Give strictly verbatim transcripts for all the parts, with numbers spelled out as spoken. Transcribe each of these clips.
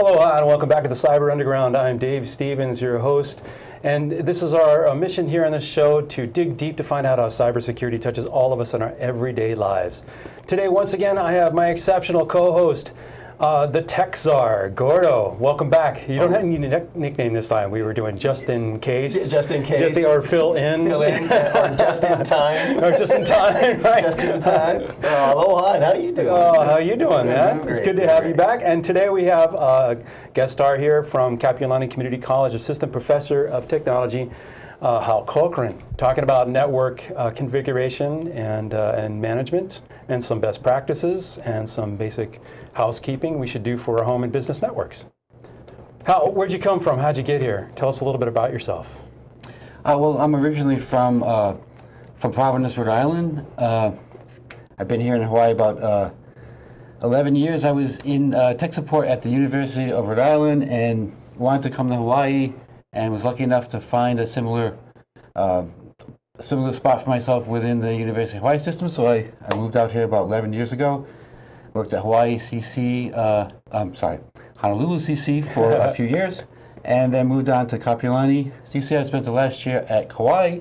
Hello and welcome back to the Cyber Underground. I'm Dave Stevens, your host, and this is our uh, mission here on this show to dig deep to find out how cybersecurity touches all of us in our everyday lives. Today, once again, I have my exceptional co-host, uh, the Tech Czar, Gordo. Welcome back. You don't have any ne nickname this time. We were doing just in case. Just in case. Just the, or fill in. Fill in. Or just in time. Or just in time, right. Just in time. Uh, aloha, how you doing? Oh, how you doing, man? It's good to have you back. And today we have a guest star here from Kapiʻolani Community College, Assistant Professor of Technology, uh, Hal Corcoran, talking about network uh, configuration and, uh, and management and some best practices and some basic housekeeping we should do for our home and business networks. Hal, where'd you come from? How'd you get here? Tell us a little bit about yourself. Uh, well, I'm originally from uh, from Providence, Rhode Island. Uh, I've been here in Hawaii about uh, eleven years. I was in uh, tech support at the University of Rhode Island and wanted to come to Hawaii, and was lucky enough to find a similar uh, similar spot for myself within the University of Hawaii system. So I, I moved out here about eleven years ago. Worked at Hawaii C C, uh, I'm sorry, Honolulu C C for a few years, and then moved on to Kapiʻolani C C. I spent the last year at Kauai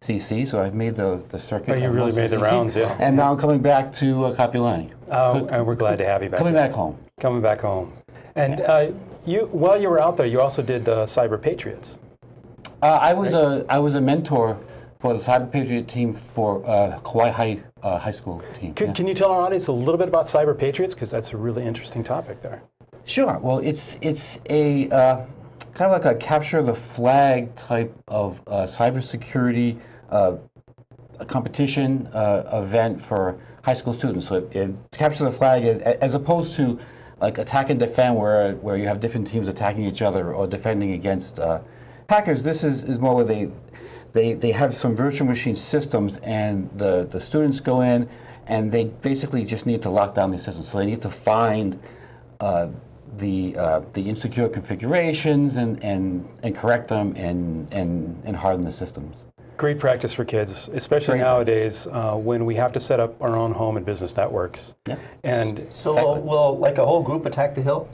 C C, so I've made the, the circuit. Oh, you really made the rounds, yeah. And now I'm coming back to uh, Kapiʻolani. Uh, and we're glad to have you back. Coming back home. Coming back home. And uh, you, while you were out there, you also did the Cyber Patriots. Uh, I was a I was a mentor for the Cyber Patriot team for uh, Kauai High, uh, High School team. Can, yeah. can you tell our audience a little bit about Cyber Patriots? Because that's a really interesting topic there. Sure. Well, it's it's a uh, kind of like a capture the flag type of uh, cybersecurity uh, a competition uh, event for high school students. So it, it capture the flag as as opposed to like attack and defend, where where you have different teams attacking each other or defending against uh, hackers. This is is more where they. They, they have some virtual machine systems, and the, the students go in, and they basically just need to lock down these systems. So they need to find uh, the uh, the insecure configurations and, and, and correct them and, and, and harden the systems. Great practice for kids, especially Great nowadays uh, when we have to set up our own home and business networks. Yeah. And so exactly. will, will like a whole group attack the hill?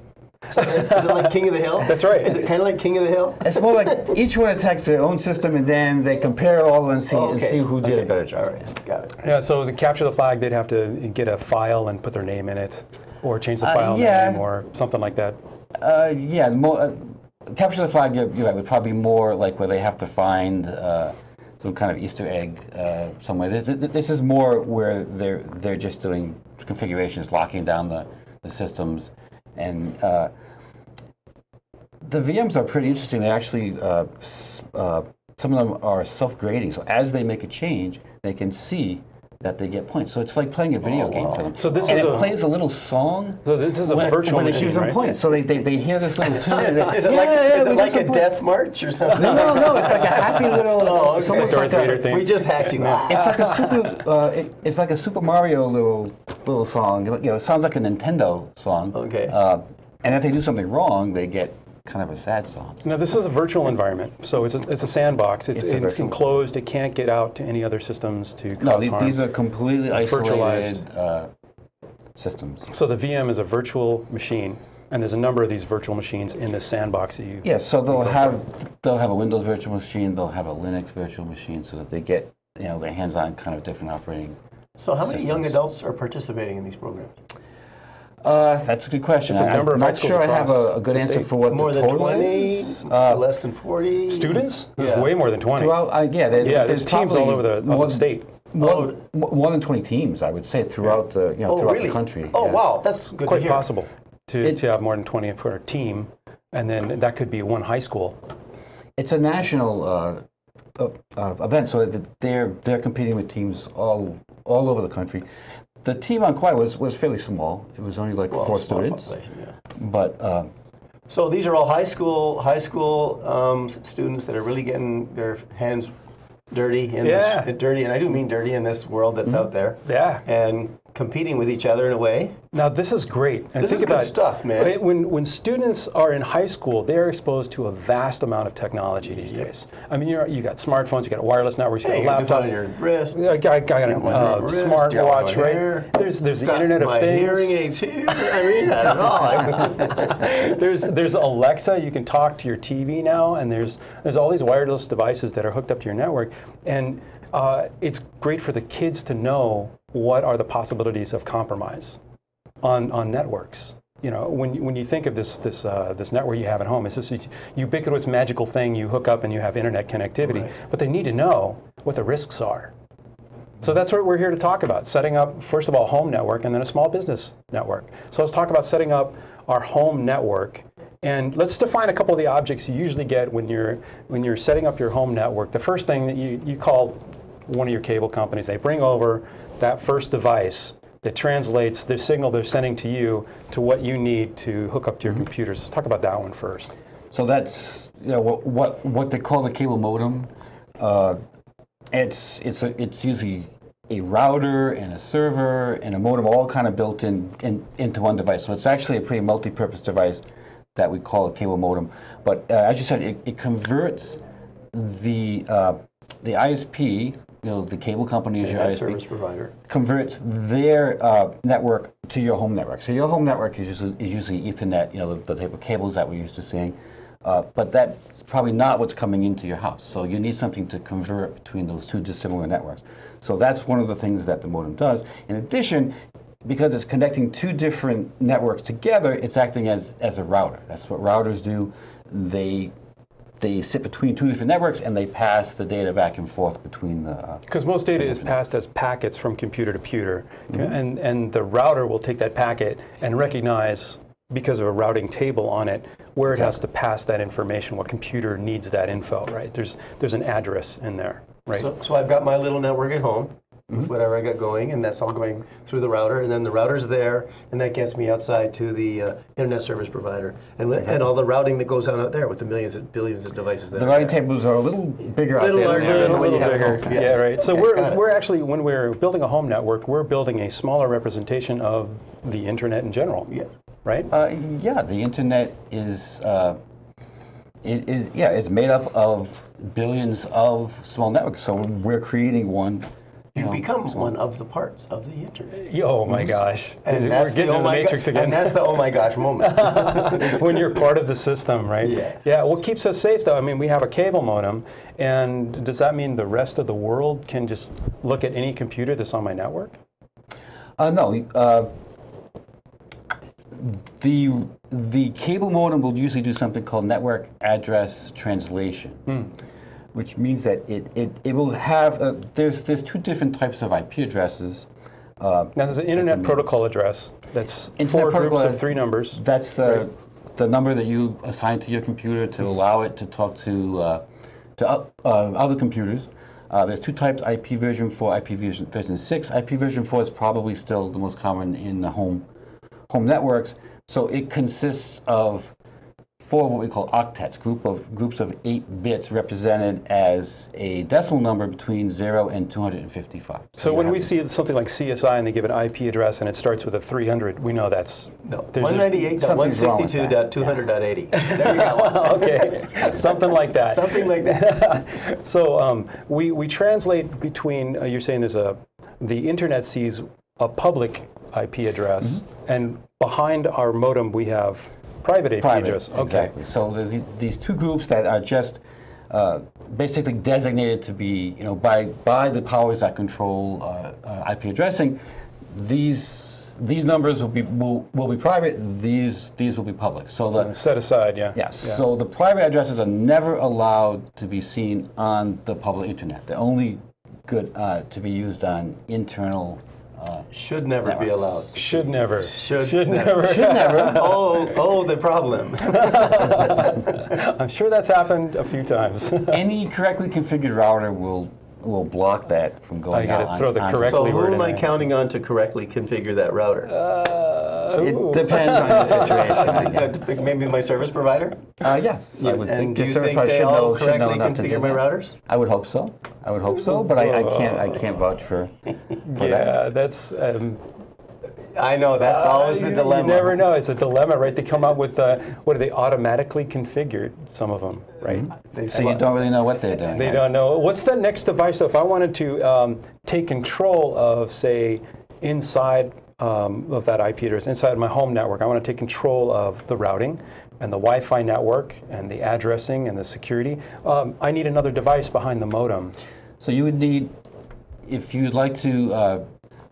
So is it like King of the Hill? That's right. Is it kind of like King of the Hill? It's more like each one attacks their own system, and then they compare all and see, oh, okay. and see who did okay. a better job. All right. Got it. Yeah, so to capture the flag, they'd have to get a file and put their name in it, or change the file uh, yeah. name, or something like that. Uh, yeah, more, uh, capture the flag, you're, you're right, would probably be more like where they have to find uh, some kind of Easter egg uh, somewhere. This, this is more where they're, they're just doing configurations, locking down the, the systems. And uh, the V Ms are pretty interesting. They actually, uh, uh, some of them are self-grading. So as they make a change, they can see that they get points. So it's like playing a video oh, game wow. for them. So this and is it a, plays a little song. So this is a when, virtual when machine, it gives them right? points. So they, they, they hear this little tune. Is it, is it yeah, like, yeah, is it like a points. death march or something? No, no, no. It's like a happy little. Oh, it's okay. like a, thing. We just hacked you now. It's like a super. Uh, it, it's like a Super Mario little little song. You know, it sounds like a Nintendo song. Okay. Uh, and if they do something wrong, they get kind of a sad song. Now this is a virtual environment, so it's a, it's a sandbox. It's, it's a enclosed. It can't get out to any other systems to cause no, the, harm. No, these are completely it's isolated uh, systems. So the V M is a virtual machine, and there's a number of these virtual machines in this sandbox that you. Yes, yeah, so they'll have on. they'll have a Windows virtual machine, they'll have a Linux virtual machine, so that they get you know their hands on kind of different operating. So how systems. many young adults are participating in these programs? Uh, that's a good question. A I'm not sure I have a, a good answer for what more the total than twenty, is. Uh, less than forty students. Yeah. Way more than twenty. Throughout, uh, yeah, they, yeah, there's, there's teams all over the, more, the state. More, oh. more than twenty teams, I would say, throughout the you know oh, throughout really? the country. Oh yeah. wow, that's good quite to possible to, it, to have more than twenty per team, and then that could be one high school. It's a national uh, uh, uh, event, so they're they're competing with teams all all over the country. The team on Kauai was, was fairly small. It was only like well, four students. Yeah. But um, so these are all high school high school um, students that are really getting their hands dirty in yeah. this dirty, and I do mean dirty in this world that's mm-hmm. out there. Yeah. And competing with each other in a way. Now this is great. And this think is about good stuff, man. When, when students are in high school, they're exposed to a vast amount of technology these yeah. days. I mean, you're, you got smartphones, you got wireless networks, you hey, got a laptop. You got on your wrist. I got, I got you a uh, smartwatch, right? Here. There's, there's the got Internet of Things. My hearing aids here. I mean, not at all. there's, there's Alexa. You can talk to your T V now, and there's, there's all these wireless devices that are hooked up to your network. And uh, it's great for the kids to know what are the possibilities of compromise on, on networks. You know, when, when you think of this, this, uh, this network you have at home, it's this ubiquitous magical thing you hook up and you have internet connectivity, right. But they need to know what the risks are. So that's what we're here to talk about, setting up, first of all, home network and then a small business network. So let's talk about setting up our home network. And let's define a couple of the objects you usually get when you're, when you're setting up your home network. The first thing that you, you call one of your cable companies, they bring over that first device that translates the signal they're sending to you to what you need to hook up to your mm-hmm. computers. Let's talk about that one first. So that's, you know, what, what, what they call the cable modem. Uh, it's, it's, a, it's usually a router and a server and a modem all kind of built in, in into one device. So it's actually a pretty multi-purpose device that we call a cable modem. But uh, as you said, it, it converts the uh, the I S P, you know, the cable company is your I S P, service provider, converts their uh, network to your home network. So your home network is usually, is usually Ethernet, you know, the, the type of cables that we're used to seeing. Uh, but that's probably not what's coming into your house. So you need something to convert between those two dissimilar networks. So that's one of the things that the modem does. In addition, because it's connecting two different networks together, it's acting as, as a router. That's what routers do. They, they sit between two different networks, and they pass the data back and forth between the... Because most data is passed as packets from computer to computer, mm-hmm. and, and the router will take that packet and recognize, because of a routing table on it, where exactly. it has to pass that information, what computer needs that info, right? There's, there's an address in there, right? So, so I've got my little network at home. Mm-hmm. Whatever I got going, and that's all going through the router, and then the router's there, and that gets me outside to the uh, internet service provider, and exactly. and all the routing that goes on out there with the millions and billions of devices. That the routing tables are a little bigger out there. A little larger, a little, little bigger. Yes. Yeah, right. So okay, we're we're actually, when we're building a home network, we're building a smaller representation of the internet in general. Yeah. Right. Uh, yeah, the internet is. Uh, It is yeah, it's made up of billions of small networks. So we're creating one. You no, become so. one of the parts of the internet. Oh my gosh! And We're that's the, oh my the matrix again. And that's the oh my gosh moment. When you're part of the system, right? Yes. Yeah. What keeps us safe, though? I mean, we have a cable modem, and does that mean the rest of the world can just look at any computer that's on my network? Uh, no. Uh, the the cable modem will usually do something called network address translation. Hmm. Which means that it, it, it will have, a, there's, there's two different types of I P addresses. Uh, now there's an internet protocol address that's four groups of three numbers. That's the, right. the number that you assign to your computer to mm-hmm. allow it to talk to, uh, to uh, uh, other computers. Uh, there's two types, I P version four, I P version six. I P version four is probably still the most common in the home, home networks. So it consists of four what we call octets, group of groups of eight bits represented as a decimal number between zero and two hundred fifty-five. So, so when we see something like C S I and they give an I P address and it starts with a three hundred, we know that's no. one ninety-eight dot one sixty-two dot two hundred dot eighty. There we go. Okay, something like that. Something like that. So um, we we translate between. Uh, you're saying there's a the internet sees a public I P address, mm-hmm. and behind our modem we have. Private I P address. Okay. Exactly. So the, the, these two groups that are just uh, basically designated to be, you know, by by the powers that control uh, uh, I P addressing, these these numbers will be will, will be private. These these will be public. So the set aside. Yeah. Yes. Yeah. So the private addresses are never allowed to be seen on the public internet. They're only good uh, to be used on internal. Uh, should never networks. be allowed. Should never. Should, should never. never. Should never. Oh, oh, the problem. I'm sure that's happened a few times. Any correctly configured router will will block that from going out. I got to throw the correctly So who am I counting on to correctly configure that router? Uh, it depends on the situation. I Maybe my service provider? Uh, yes. Yeah, I would and think do your you service think they should all know, correctly know configure my routers? I would hope so. I would hope so, but I, I can't. I can't vouch for. for yeah, that. that's. Um, I know, that's uh, always the you, dilemma. You never know. It's a dilemma, right? They come out with, uh, what are they, automatically configured, some of them, right? Mm-hmm. So you don't really know what they're doing. They right? don't know. What's the next device? So if I wanted to um, take control of, say, inside um, of that I P address, inside my home network, I want to take control of the routing and the Wi-Fi network and the addressing and the security, um, I need another device behind the modem. So you would need, if you'd like to uh,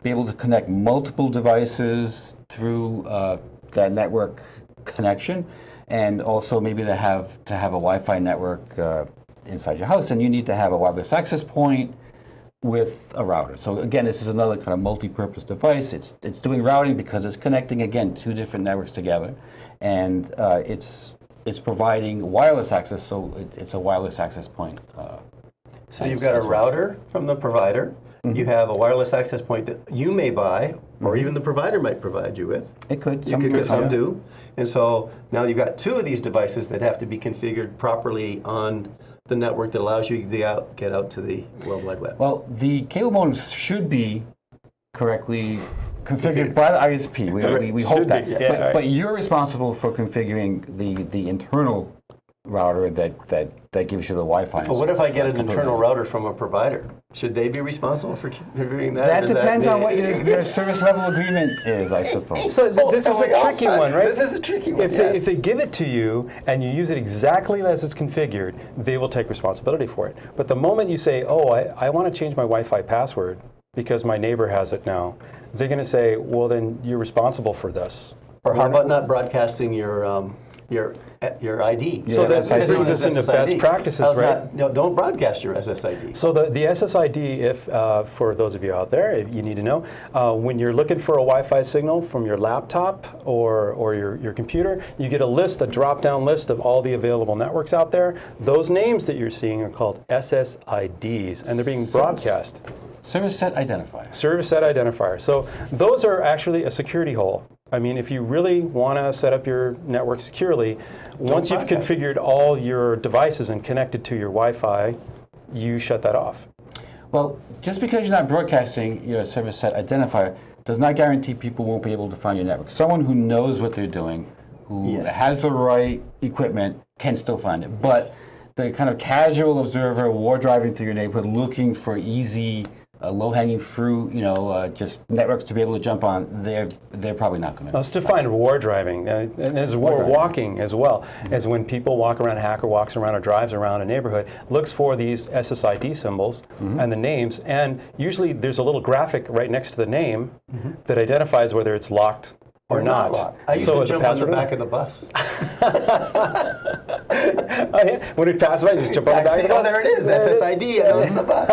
be able to connect multiple devices through uh, that network connection, and also maybe to have to have a Wi-Fi network uh, inside your house, and you need to have a wireless access point with a router. So again, this is another kind of multi-purpose device. It's it's doing routing because it's connecting, again, two different networks together, and uh, it's it's providing wireless access. So it, it's a wireless access point. Uh, so you've got a router from the provider. Mm-hmm. You have a wireless access point that you may buy, or even the provider might provide you with. It could. Some, you could, some yeah. do. And so now you've got two of these devices that have to be configured properly on the network that allows you to get out, get out to the World Wide Web. Well, the cable modems should be correctly configured by the I S P. We, we, we hope that. Yeah, but, right. but you're responsible for configuring the, the internal router that, that, that gives you the Wi-Fi. But what if I get an internal router from a provider? Should they be responsible for configuring that? That depends on what your, your service level agreement is, I suppose. So th this is a tricky one, right? This is the tricky one, yes. If they give it to you and you use it exactly as it's configured, they will take responsibility for it. But the moment you say, oh, I, I want to change my Wi-Fi password because my neighbor has it now, they're going to say, well, then you're responsible for this. Or how about not broadcasting your um, Your your I D. So yeah, that brings us into best practices, How's right? Not, no, don't broadcast your S S I D. So the, the S S I D, if uh, for those of you out there, if you need to know, uh, when you're looking for a Wi-Fi signal from your laptop or or your, your computer, you get a list, a drop-down list of all the available networks out there. Those names that you're seeing are called S S I Ds, and they're being broadcast. Service set identifier. Service set identifier. So those are actually a security hole. I mean, if you really want to set up your network securely, once you've configured all your devices and connected to your Wi-Fi, you shut that off. Well, just because you're not broadcasting your service set identifier does not guarantee people won't be able to find your network. Someone who knows what they're doing, who yes. has the right equipment, can still find it. But the kind of casual observer war driving through your neighborhood looking for easy Uh, low-hanging fruit, you know, uh, just networks to be able to jump on, they're, they're probably not going to. Let's define war driving. Uh, and as war, war driving. walking as well, mm-hmm. as when people walk around, a hacker walks around or drives around a neighborhood, looks for these S S I D symbols mm-hmm. and the names, and usually there's a little graphic right next to the name mm-hmm. that identifies whether it's locked or, or not. not I used so to jump on the back of the bus. Oh, yeah. When it passed by, you just jump on the back of the bus. Oh, there it is, S S I D, and was the bus.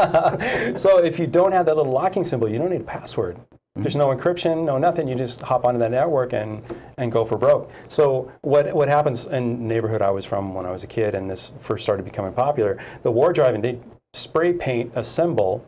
So if you don't have that little locking symbol, you don't need a password. Mm-hmm. There's no encryption, no nothing. You just hop onto that network and, and go for broke. So what, what happens in the neighborhood I was from when I was a kid and this first started becoming popular, the war driving, they spray paint a symbol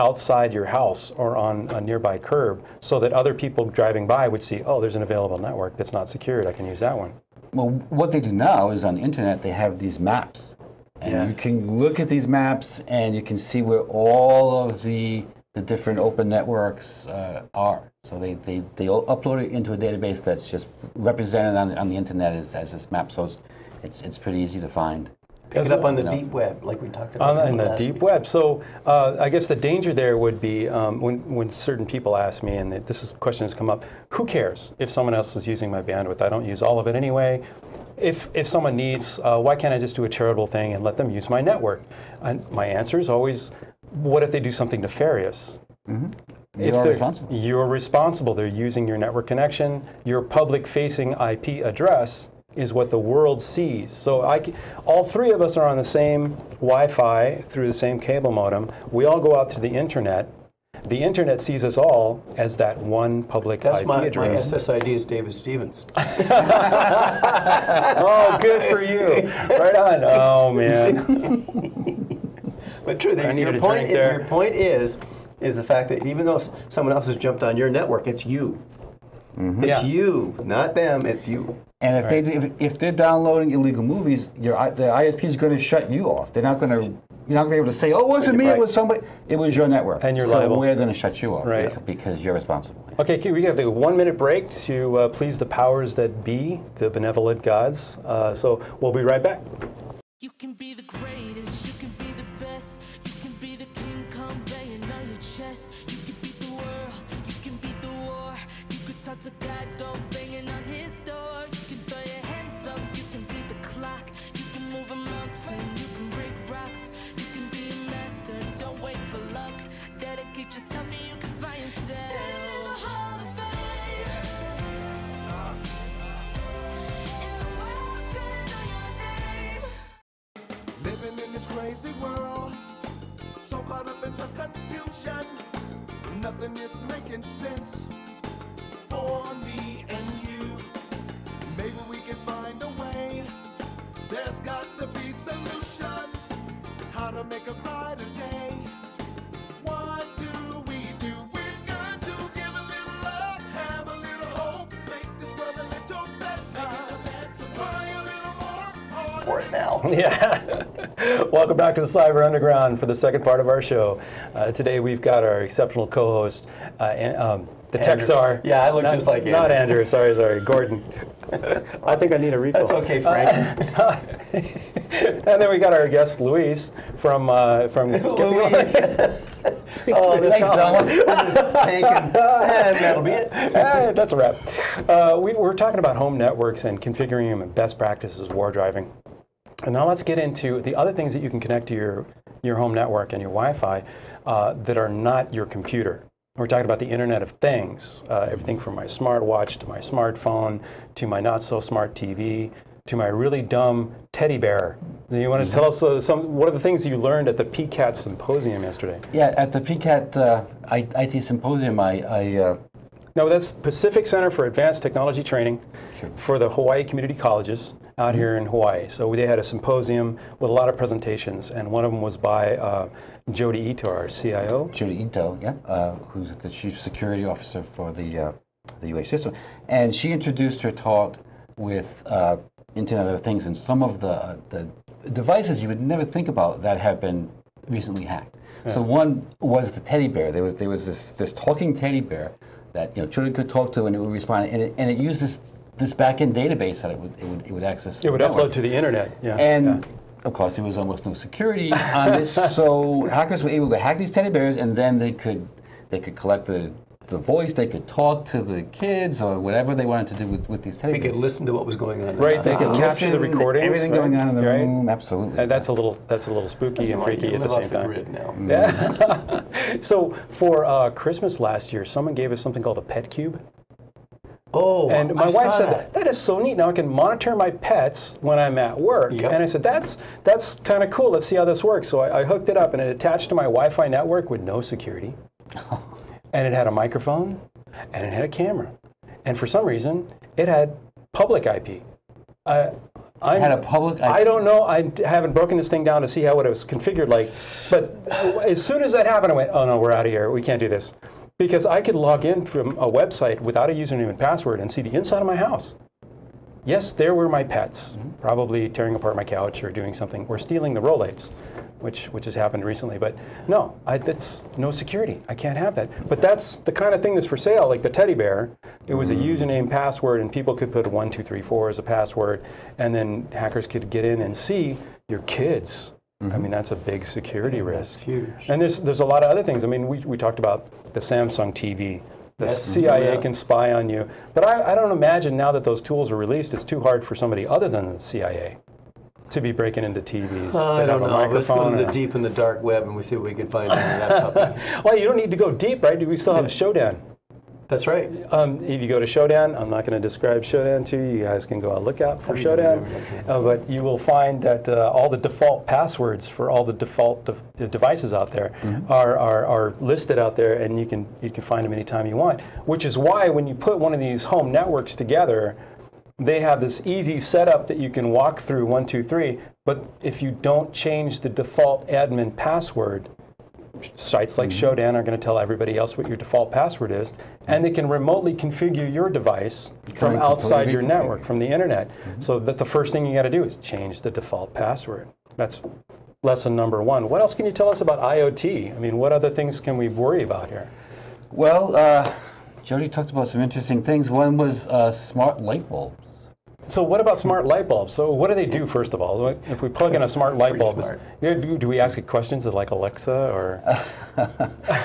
outside your house or on a nearby curb so that other people driving by would see, oh, there's an available network that's not secured. I can use that one. Well, what they do now is on the internet, they have these maps. And yes. you can look at these maps and you can see where all of the, the different open networks uh, are. So they, they, they all upload it into a database that's just represented on, on the internet as, as this map. So it's, it's pretty easy to find. Pick it up on the no. deep web, like we talked about. On the deep week. web. So uh, I guess the danger there would be um, when, when certain people ask me, and this is, question has come up, who cares if someone else is using my bandwidth? I don't use all of it anyway. If, if someone needs, uh, why can't I just do a charitable thing and let them use my network? And my answer is always, what if they do something nefarious? Mm-hmm. You're responsible. You're responsible. They're using your network connection, your public-facing I P address, is what the world sees. So I c all three of us are on the same Wi-Fi through the same cable modem. We all go out to the internet. The internet sees us all as that one public That's I P my, address. That's my S S I D is David Stevens. Oh, good for you. Right on. Oh, man. But true, the, your, point is, your point is, is the fact that even though someone else has jumped on your network, it's you. Mm-hmm. It's yeah. you, not them, it's you. And if, right. they do, if, if they're downloading illegal movies, your, the I S P is going to shut you off. They're not going to You're not going to be able to say, oh, it wasn't me, right. It was somebody. It was your network. And you're so liable. So we're going to shut you off right. because you're responsible. Okay, we have a one-minute break to uh, please the powers that be, the benevolent gods. Uh, so we'll be right back. You can be the greatest. You can be the best. You can be the King Kong banging on your chest. You can beat the world. You can beat the war. You could talk to God, go banging on his door. You can throw your hands up. You can beat the clock. You can move a mountain. You can break rocks. You can be a master. Don't wait for luck. Dedicate yourself and you can find yourself. Stand in the hall of fame. And the world's gonna know your name. Living in this crazy world, so caught up in the confusion, nothing is making sense for me and you. Maybe we can find a way, there's got to be solution, how to make a brighter day. What do we do? We've got to give a little love, have a little hope, make this world a little better, try a little more. For it now. Yeah. Welcome back to the Cyber Underground for the second part of our show. Uh, today we've got our exceptional co-host, uh, and, um, the Andrew. Tech czar. Yeah, I look not, just like Andrew. Not Andrew, sorry, sorry, Gordon. That's I think I need a refill. That's okay, Frank. Uh, and then we got our guest, Luis, from... Uh, from Luis! Oh, thanks, Don. This is taken. And that'll be it. Hey, that's a wrap. Uh, we were talking about home networks and configuring them and best practices, war driving. And now let's get into the other things that you can connect to your, your home network and your Wi-Fi uh, that are not your computer. We're talking about the Internet of Things, uh, everything from my smartwatch to my smartphone to my not-so-smart T V to my really dumb teddy bear. Do you want to tell us uh, some, what are the things you learned at the P CAT symposium yesterday? Yeah, at the P CAT uh, I T symposium, I... I uh... No, that's Pacific Center for Advanced Technology Training sure. for the Hawaii community colleges. Out here in Hawaii. So they had a symposium with a lot of presentations, and one of them was by uh, Jody Ito, our C I O. Jody Ito, yeah, uh, who's the Chief Security Officer for the, uh, the U H system. And she introduced her talk with uh, Internet of Things and some of the, the devices you would never think about that have been recently hacked. Yeah. So one was the teddy bear. There was, there was this, this talking teddy bear that you know, children could talk to and it would respond, and it, and it used this this back-end database that it would, it would, it would access. It would network. Upload to the internet, yeah. And, yeah. of course, there was almost no security on this, so hackers were able to hack these teddy bears, and then they could, they could collect the, the voice, they could talk to the kids, or whatever they wanted to do with, with these teddy bears. They could listen to what was going on. Right, they could uh, capture the recordings. Everything right? going on in the right? room, absolutely. And that's, a little, that's a little spooky that's and freaky at the same time. Grid now. Yeah. So, for uh, Christmas last year, someone gave us something called a Pet Cube. Oh, and my I wife said, that. that is so neat. Now I can monitor my pets when I'm at work. Yep. And I said, that's that's kind of cool. Let's see how this works. So I, I hooked it up, and it attached to my Wi-Fi network with no security. And it had a microphone, and it had a camera. And for some reason, it had public I P. Uh, I had a public. I P. I don't know. I haven't broken this thing down to see how it was configured like. But as soon as that happened, I went, oh, no, we're out of here. We can't do this. Because I could log in from a website without a username and password and see the inside of my house. Yes, there were my pets, probably tearing apart my couch or doing something, or stealing the Rolaids, which, which has happened recently. But no, I, that's no security. I can't have that. But that's the kind of thing that's for sale, like the teddy bear. It was a username, password, and people could put one two three four as a password, and then hackers could get in and see your kids. Mm-hmm. I mean, that's a big security risk. That's huge. And there's, there's a lot of other things. I mean, we, we talked about the Samsung T V. The yes, C I A yeah. can spy on you. But I, I don't imagine now that those tools are released, it's too hard for somebody other than the C I A to be breaking into T Vs. Uh, I don't know. Let's go to the deep and the dark web and we see what we can find on that puppy. Well, you don't need to go deep, right? We still have yeah. Shodan. That's right. Um, if you go to Shodan, I'm not going to describe Shodan to you. You guys can go out and look out for Shodan. Uh, but you will find that uh, all the default passwords for all the default de devices out there mm-hmm. are, are, are listed out there, and you can, you can find them anytime you want. Which is why when you put one of these home networks together, they have this easy setup that you can walk through, one, two, three. But if you don't change the default admin password, sites like mm-hmm. Shodan are going to tell everybody else what your default password is, and they can remotely configure your device from outside your network, from the internet. Mm-hmm. So that's the first thing you got to do is change the default password. That's lesson number one. What else can you tell us about I O T? I mean, what other things can we worry about here? Well, uh, Jody talked about some interesting things. One was uh, smart light bulbs. So what about smart light bulbs? So what do they do, first of all? If we plug in a smart light bulb, smart. Is, do, do we ask it questions of like Alexa or?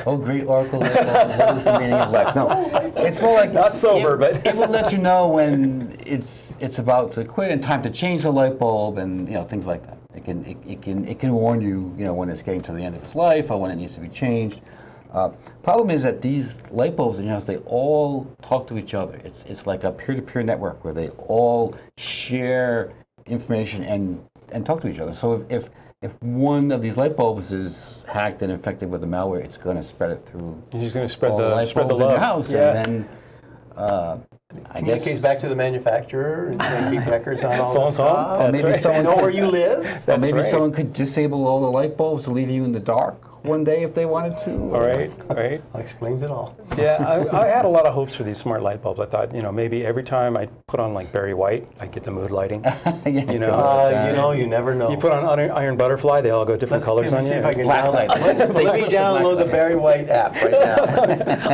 Oh, great Oracle light bulb, what is the meaning of life? No, it's more like not sober, it, but it will let you know when it's it's about to quit and time to change the light bulb and you know things like that. It can it, it can it can warn you you know when it's getting to the end of its life or when it needs to be changed. Uh, problem is that these light bulbs in your house, they all talk to each other. It's it's like a peer-to-peer network where they all share information and and talk to each other. So if if, if one of these light bulbs is hacked and infected with the malware, it's going to spread it through. You're just going to spread the spread the love in your house, yeah. And then uh, I guess communicates back to the manufacturer and saying keep records on all the stuff. Or maybe right. someone know where you live. That's or maybe right. someone could disable all the light bulbs to leave you in the dark one day if they wanted to. All right, all right. That explains it all. Yeah, I, I had a lot of hopes for these smart light bulbs. I thought, you know, maybe every time I put on like Barry White, I'd get the mood lighting. Yeah, you know, uh, you know, you never know. You put on Iron, iron Butterfly, they all go different Let's colors on you. See if I can black download. Light. Let, let me download the Barry White app right now.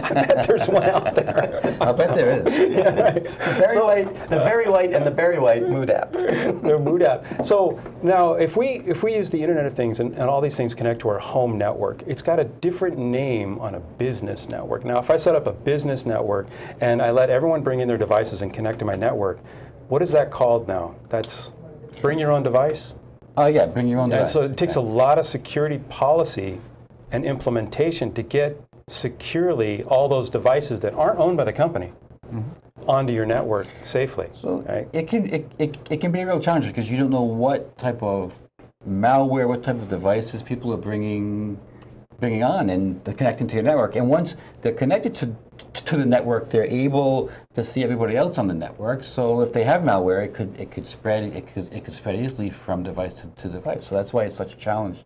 I bet there's one out there. I bet there is. Yeah, right. The Barry so, White, the Barry White, and the Barry White mood app. The mood app. So now, if we if we use the Internet of Things and, and all these things connect to our home network. It's got a different name on a business network. Now, if I set up a business network and I let everyone bring in their devices and connect to my network, what is that called now? That's bring your own device? Oh, uh, yeah, bring your own and device. So it takes yeah. a lot of security policy and implementation to get securely all those devices that aren't owned by the company. Mm-hmm. Onto your network safely. So right? it, can, it, it, it can be a real challenge because you don't know what type of malware, what type of devices people are bringing bringing on and they're connecting to your network. And once they're connected to, to the network, they're able to see everybody else on the network. So if they have malware, it could it could spread it could it could spread easily from device to, to device. So that's why it's such a challenge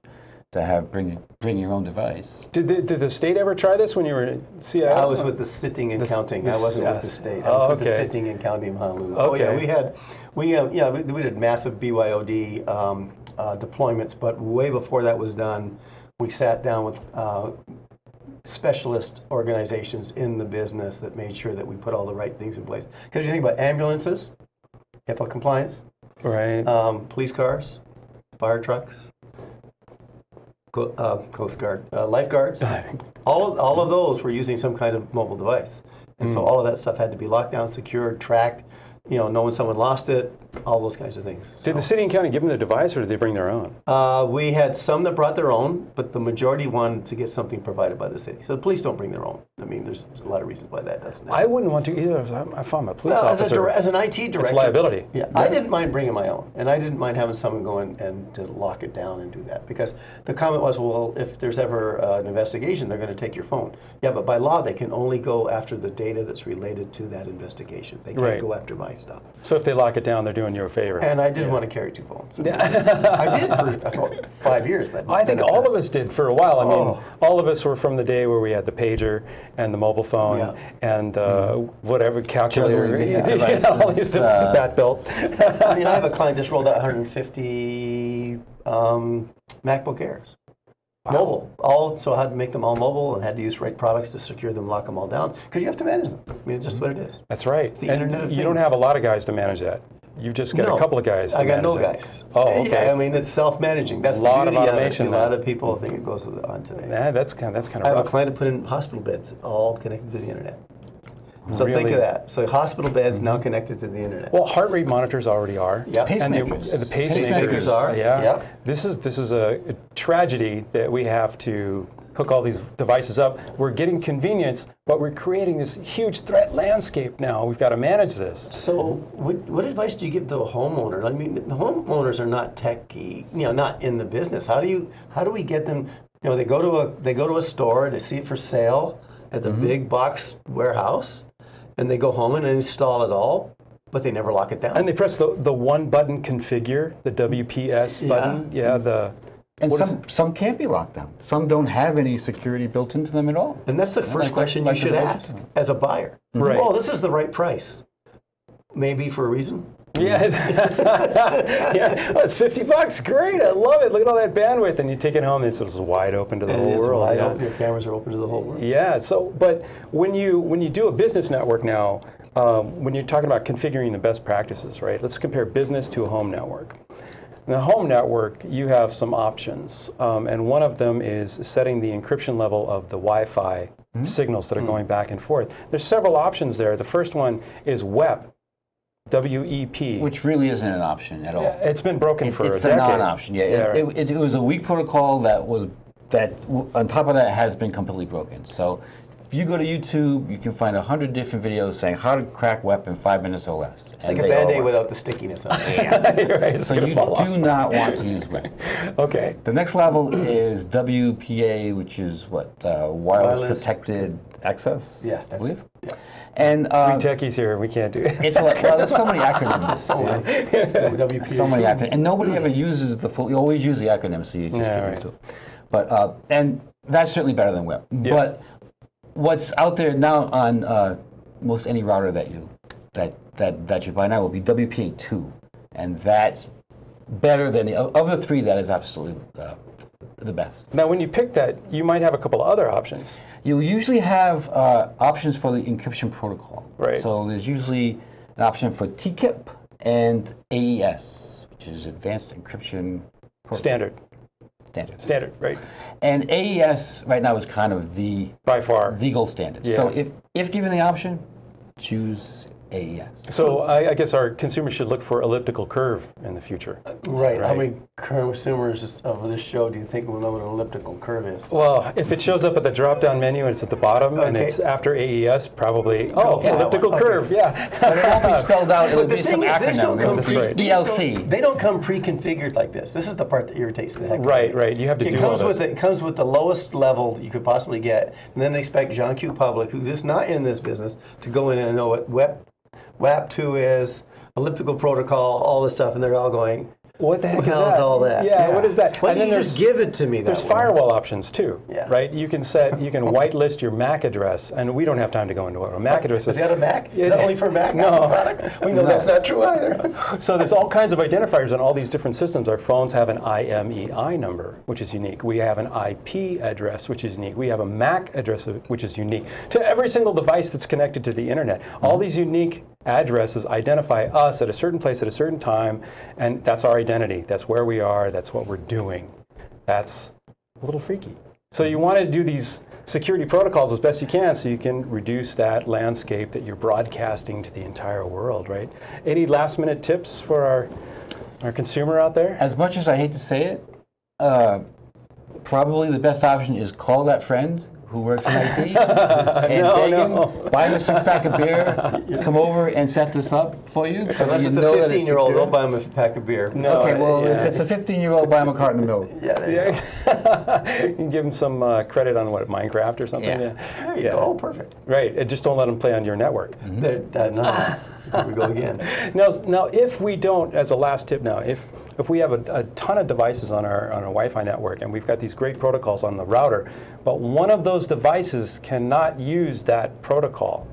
to have bring bring your own device. Did the, did the state ever try this when you were in C I O? I was with the sitting and the, counting. The, I wasn't yes. with the state. I was oh, with okay. the sitting and counting in Honolulu. Okay. Oh yeah, we had we uh, yeah we, we did massive B Y O D um, uh, deployments, but way before that was done. We sat down with uh, specialist organizations in the business that made sure that we put all the right things in place. Because you think about ambulances, HIPAA compliance, right? Um, police cars, fire trucks, co uh, Coast Guard, uh, lifeguards. All of, all of those were using some kind of mobile device, and mm. so all of that stuff had to be locked down, secured, tracked. You know, knowing someone lost it, all those kinds of things. Did so. the city and county give them the device, or did they bring their own? Uh, we had some that brought their own, but the majority wanted to get something provided by the city. So the police don't bring their own. I mean, there's a lot of reasons why that doesn't happen. I wouldn't want to either. If I'm a police well, officer. As, a, as an I T director. It's liability. Yeah, yeah, I didn't mind bringing my own, and I didn't mind having someone go in and to lock it down and do that. Because the comment was, well, if there's ever uh, an investigation, they're going to take your phone. Yeah, but by law, they can only go after the data that's related to that investigation. They can't right. go after my stuff. So if they lock it down, they're doing you a favor. And I did yeah. want to carry two phones. Yeah. I did for I five years. But I think all of us did for a while. I oh. mean, all of us were from the day where we had the pager and the mobile phone yeah. and uh, mm. whatever calculator. Yeah. Devices, all these uh, bat belt. I mean, I have a client just rolled out one hundred fifty um, MacBook Airs. Wow. Mobile. All, so I had to make them all mobile and had to use the right products to secure them, lock them all down, because you have to manage them. I mean, it's just what it is. That's right. It's the and Internet of Things. You don't have a lot of guys to manage that. You've just got no, a couple of guys to I got manage no that. guys. Oh, okay. Yeah, I mean, it's self-managing. That's a lot the of automation. Of it. A lot of people think it goes on today. Nah, that's kind of, that's kind of I have rough. a client to put in hospital beds, all connected to the Internet. So really? think of that. So hospital beds now connected to the Internet. Well, heart rate monitors already are. Yeah. Pacemakers. The, the pacemakers, pacemakers are. Yeah. yeah. This is this is a, a tragedy that we have to hook all these devices up. We're getting convenience, but we're creating this huge threat landscape now. We've got to manage this. So what, what advice do you give to a homeowner? I mean, the homeowners are not techie, you know, not in the business. How do you how do we get them, you know, they go to a they go to a store, they see it for sale at the mm-hmm. big box warehouse. And they go home and install it all, but they never lock it down. And they press the, the one button configure, the W P S yeah. button. Yeah, the... And some, some can't be locked down. Some don't have any security built into them at all. And that's the and first like question like you should ask as a buyer. Mm-hmm. Right. Oh, this is the right price. Maybe for a reason. Yeah, yeah. Oh, it's fifty bucks. Great, I love it. Look at all that bandwidth, and you take it home. It's just wide open to the it whole is world. Wide yeah. open. Your cameras are open to the whole world. Yeah. So, but when you when you do a business network now, um, when you're talking about configuring the best practices, right? Let's compare business to a home network. In the home network, you have some options, um, and one of them is setting the encryption level of the Wi-Fi mm-hmm. signals that are mm-hmm. going back and forth. There's several options there. The first one is W E P. W E P. Which really isn't an option at all. Yeah, it's been broken it, for a decade. It's a non-option, yeah. yeah. It, it, it was a weak protocol that was, that on top of that has been completely broken. So if you go to YouTube, you can find a hundred different videos saying how to crack W E P in five minutes or less. It's like a Band-Aid without the stickiness on it. Yeah. Right, so you do off. not want to use W E P. Okay. The next level is W P A, which is what? Uh, wireless, wireless Protected Access? Yeah, that's it. Yeah. And uh, we techies here, we can't do it. It's like, well, there's so many acronyms. so, yeah. so many acronyms, and nobody ever uses the full. You always use the acronyms, so you just yeah, get used right. to it. But uh, and that's certainly better than W E P. Yeah. But what's out there now on uh, most any router that you that that that you buy now will be W P A two, and that's better than the of the three. That is absolutely uh, the best. Now, when you pick that, you might have a couple of other options. You usually have uh, options for the encryption protocol. Right. So there's usually an option for T K I P and A E S, which is Advanced Encryption Protocol. Standard. Standard. Standard, right. And A E S right now is kind of the by far the gold standard. Yeah. So if, if given the option, choose A E S. So I, I guess our consumers should look for elliptical curve in the future. Uh, right. right. How many consumers of this show do you think will know what an elliptical curve is? Well, if it shows up at the drop-down menu and it's at the bottom okay. and it's after A E S, probably, oh, yeah. elliptical okay. curve, yeah. But it won't be spelled out. It would be some acronym. D L C. They don't come pre-configured like this. This is the part that irritates the heck out of me. Right, right. You have to it do comes all with this. It comes with the lowest level you could possibly get, and then expect John Q. Public, who's just not in this business, to go in and know what web W A P two is, elliptical protocol, all this stuff, and they're all going, what the heck what is that? all that? Yeah, yeah, what is that? Why and then you just give it to me that There's way? firewall options too, yeah. right? You can set, you can whitelist your MAC address, and we don't have time to go into what a MAC address is. Is that a MAC? Is that only for MAC? No. We know no. that's not true either. So there's all kinds of identifiers on all these different systems. Our phones have an I M E I number, which is unique. We have an I P address, which is unique. We have a MAC address, which is unique. To every single device that's connected to the internet, mm-hmm. all these unique addresses identify us at a certain place at a certain time, and that's our identity. That's where we are. That's what we're doing. That's a little freaky. So you want to do these security protocols as best you can so you can reduce that landscape that you're broadcasting to the entire world, right? Any last-minute tips for our, our consumer out there? As much as I hate to say it, uh, probably the best option is call that friend who works in I T, and no, they no. can buy him a six-pack of beer, come over and set this up for you. Unless it's a fifteen-year-old, don't buy him a pack of beer. No, okay, well, yeah. if it's a fifteen-year-old, buy him a carton of milk. Yeah, there you yeah. go. You can give him some uh, credit on, what, Minecraft or something? Yeah. yeah. There you yeah. go. Oh, perfect. Right, and just don't let him play on your network. Mm-hmm. There, uh, no. Here we go again. Now, now, if we don't, as a last tip now, if if we have a, a ton of devices on our on our Wi-Fi network and we've got these great protocols on the router, but one of those devices cannot use that protocol,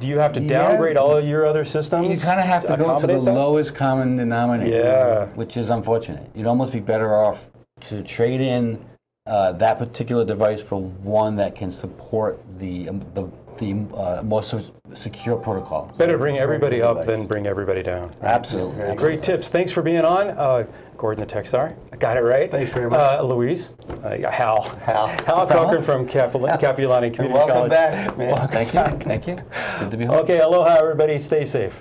do you have to yeah. downgrade all of your other systems? You kind of have to, to go to the that? lowest common denominator, yeah. which is unfortunate. You'd almost be better off to trade in uh, that particular device for one that can support the um, the. the uh, more secure protocols. Better so bring everybody up than bring everybody down. Absolutely. Absolutely. Great tips. Thanks for being on. Uh, Gordon the Techstar. I got it right. Thanks very much. Uh, Louise. Uh, Hal. Hal. Hal Corcoran from Kapiʻolani Community College. Welcome back, man. Welcome Thank back. you. Thank you. Good to be home. Okay, aloha, everybody. Stay safe.